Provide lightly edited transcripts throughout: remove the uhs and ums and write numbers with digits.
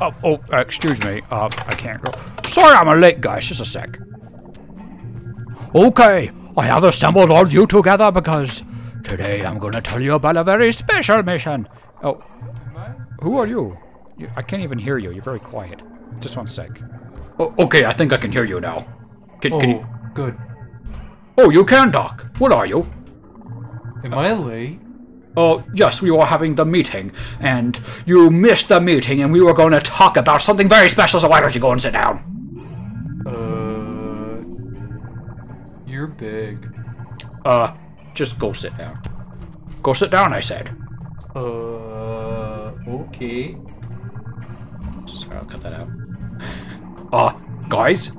Oh, excuse me. I can't go. Sorry I'm late, guys. Just a sec. Okay, I have assembled all of you together because today I'm gonna tell you about a very special mission. Oh, who are you? I can't even hear you. You're very quiet. Just one sec. Oh, okay, I think I can hear you now. Can you? Good. Oh, you can, Doc. What are you? Am I late? Oh, yes, we were having the meeting, and you missed the meeting, and we were going to talk about something very special, so why don't you go and sit down? You're big. Just go sit down. Go sit down, I said. Okay. Sorry, I'll cut that out. Guys?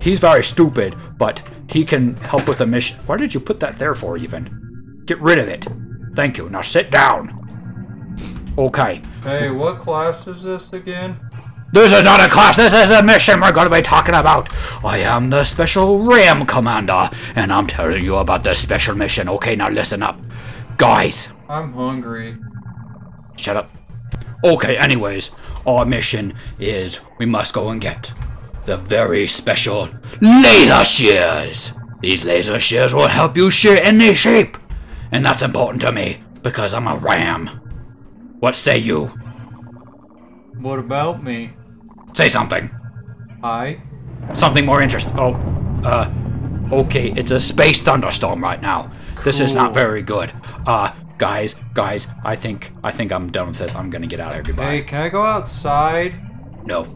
He's very stupid, but he can help with the mission. Why did you put that there for, even? Get rid of it. Thank you. Now sit down. Okay. Hey, what class is this again? This is not a class. This is a mission we're going to be talking about. I am the special RAM commander, and I'm telling you about this special mission. Okay, now listen up. Guys. I'm hungry. Shut up. Okay, anyways, our mission is we must go and get the very special laser shears. These laser shears will help you shear any shape. And that's important to me, because I'm a ram. What say you? What about me? Say something. Hi. Something more interesting. Oh, okay, it's a space thunderstorm right now. Cool. This is not very good. Guys, I think I'm done with this. I'm gonna get out of here. Goodbye. Hey, can I go outside? No.